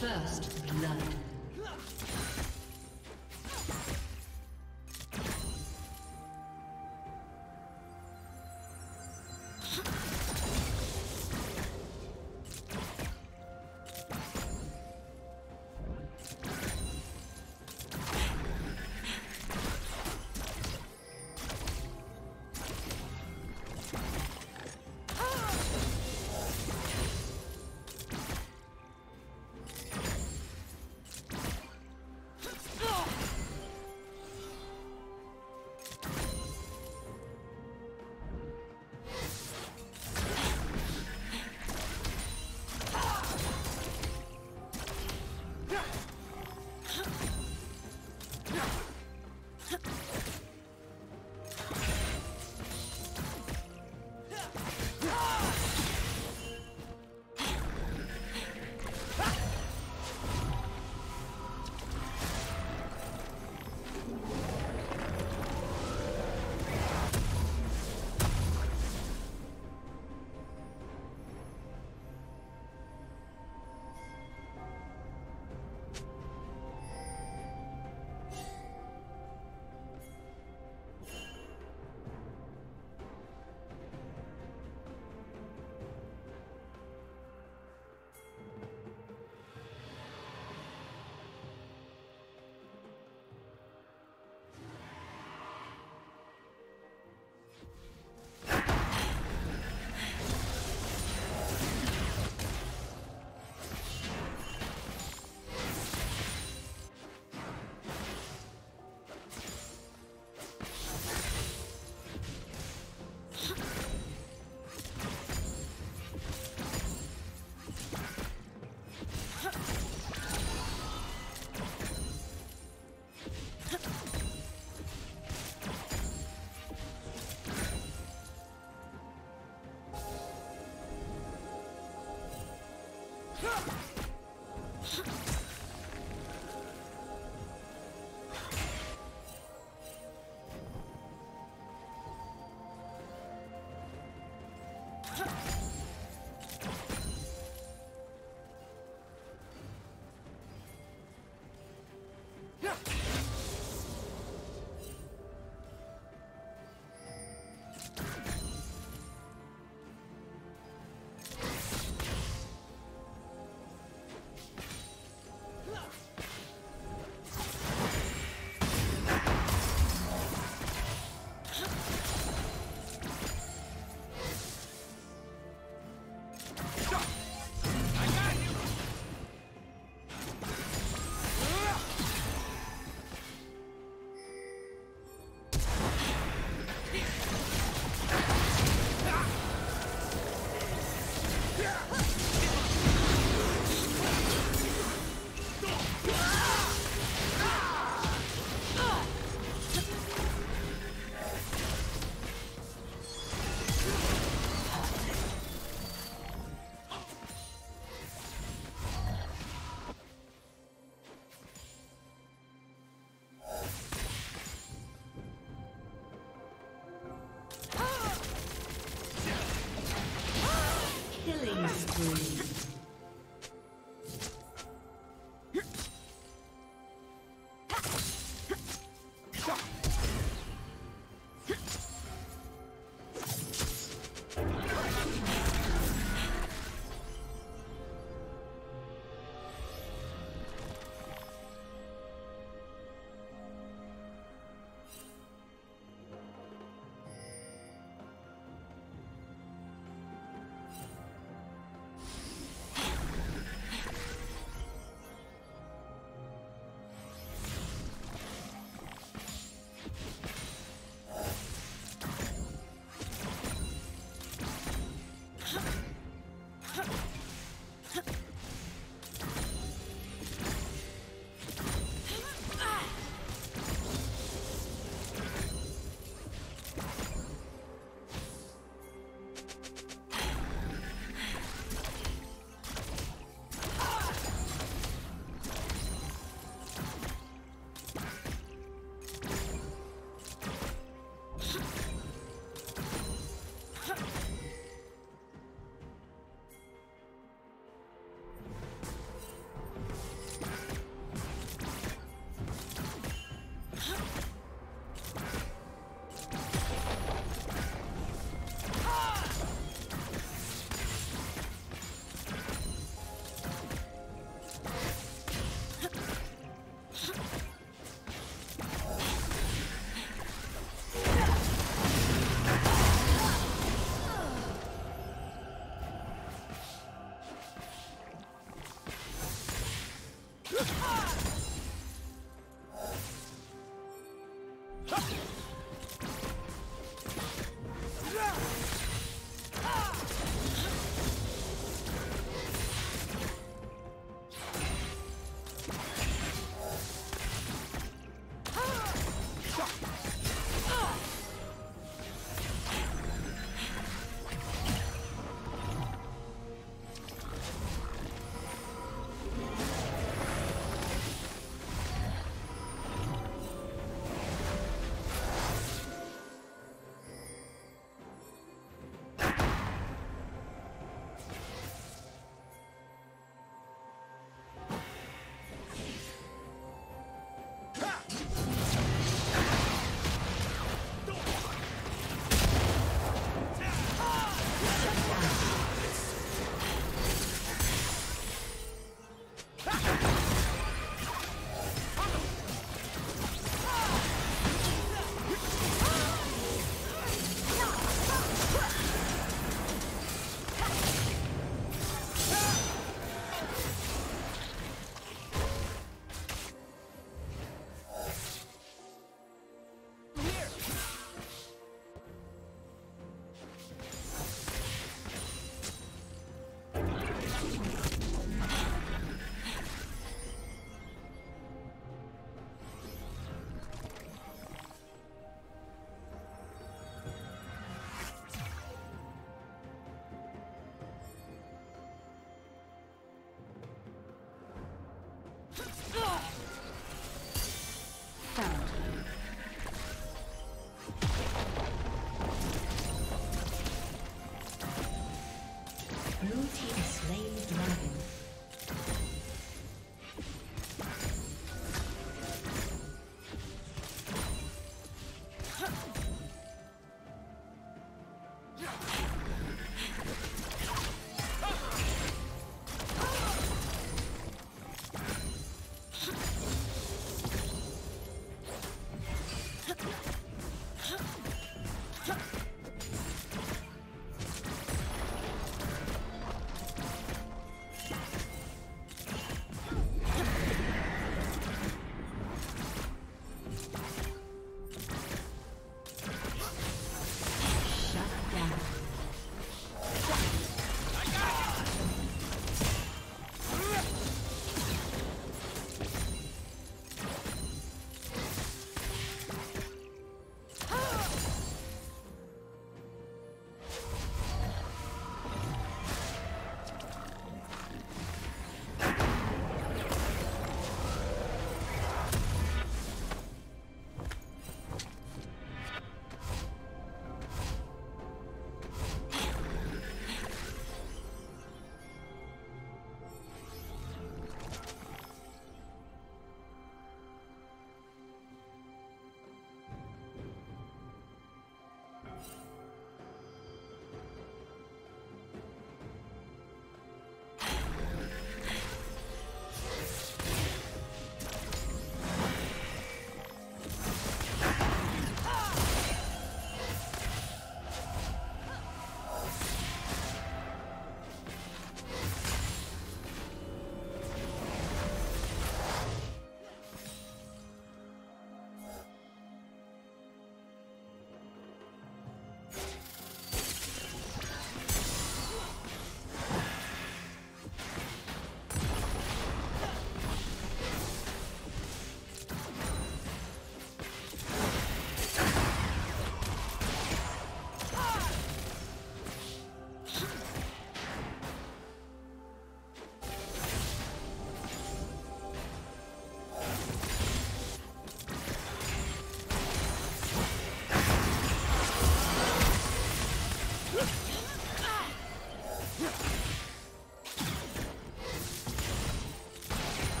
First blood.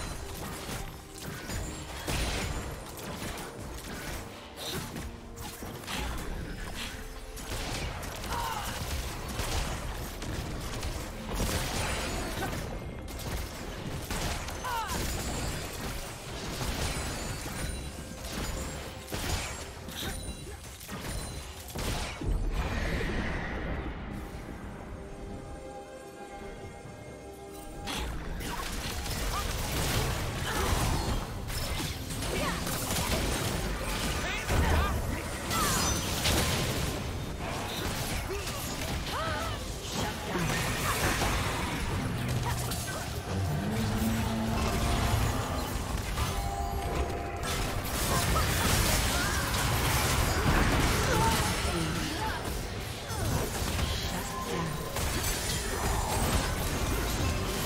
Team's turret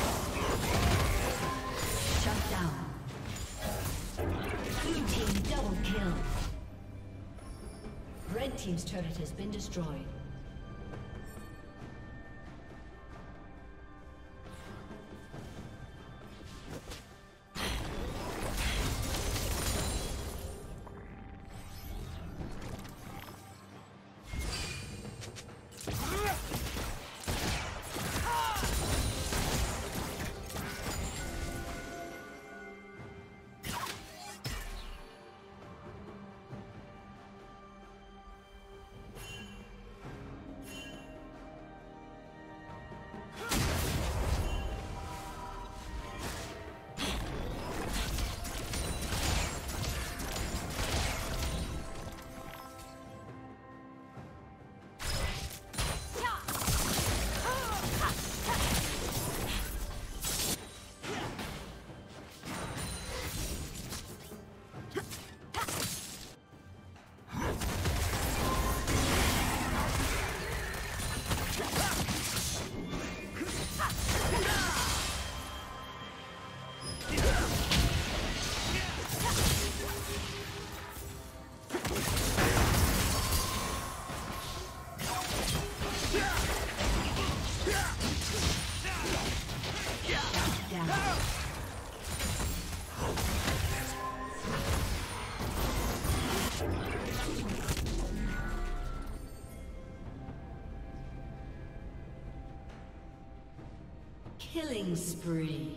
has been destroyed. Killing spree.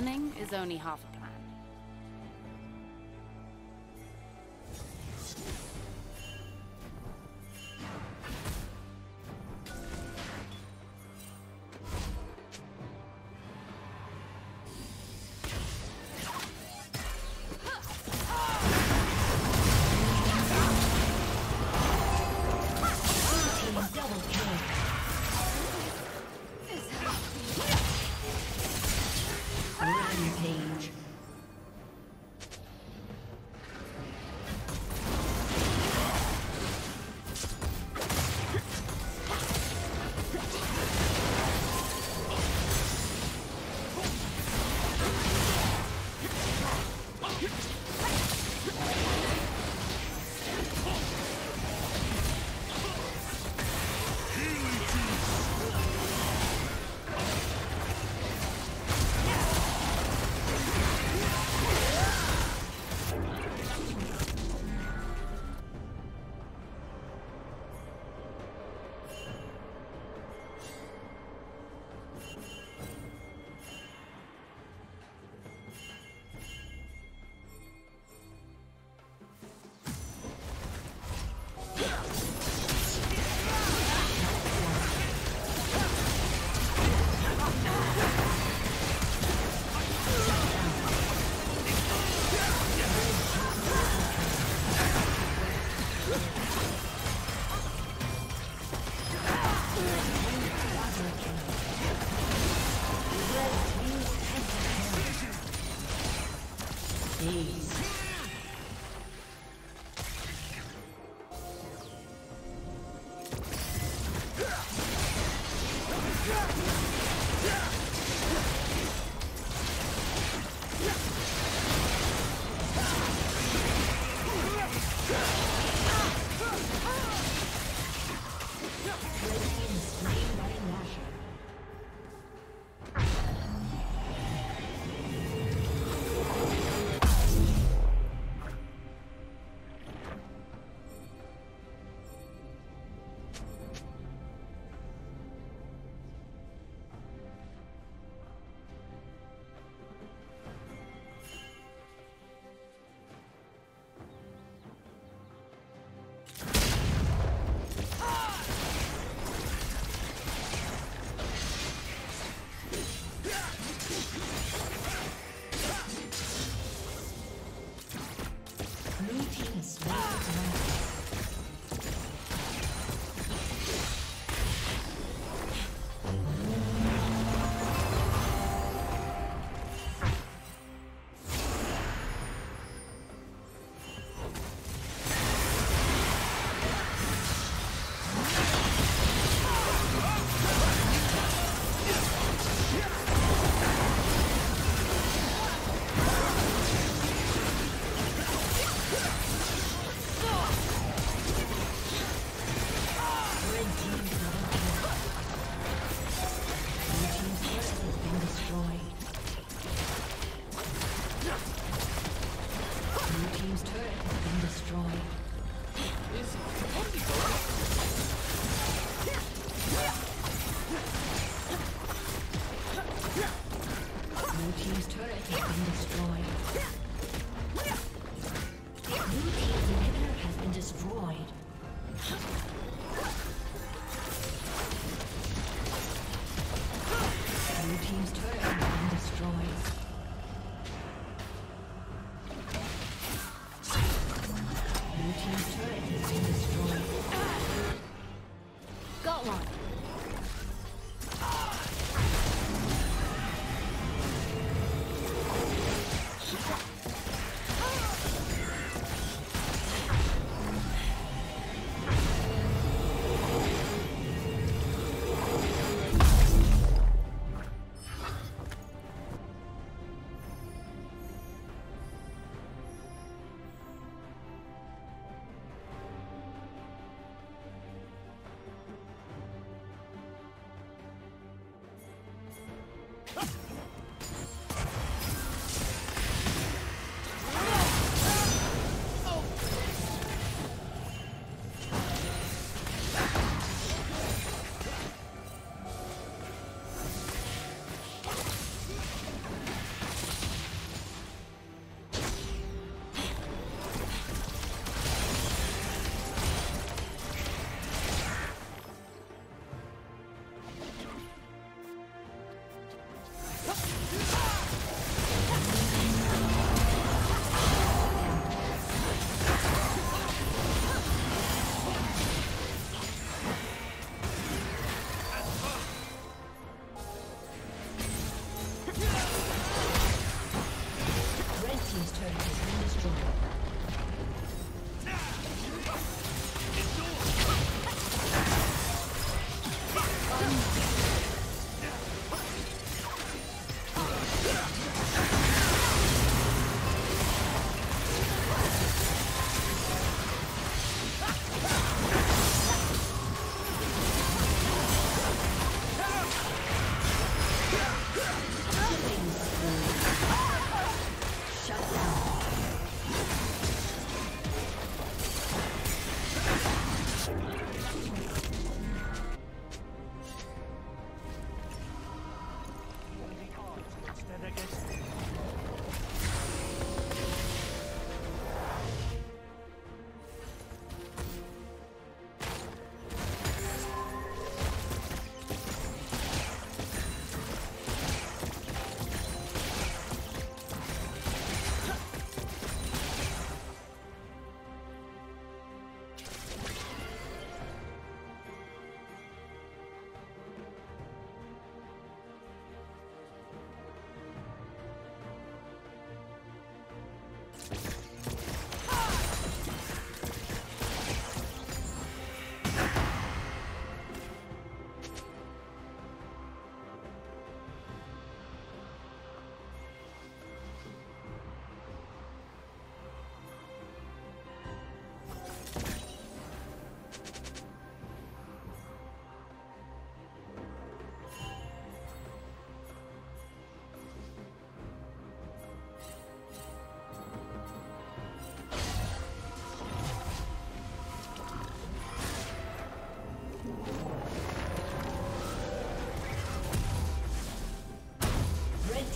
Running is only half a plan.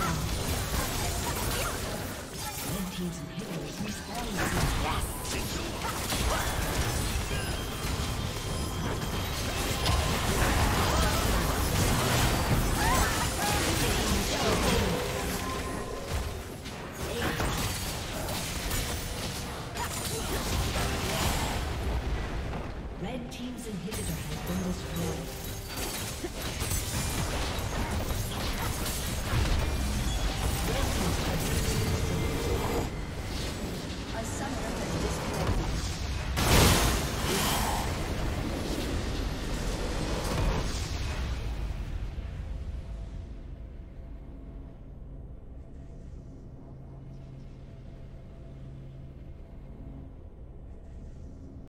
No. inhibitor has been destroyed.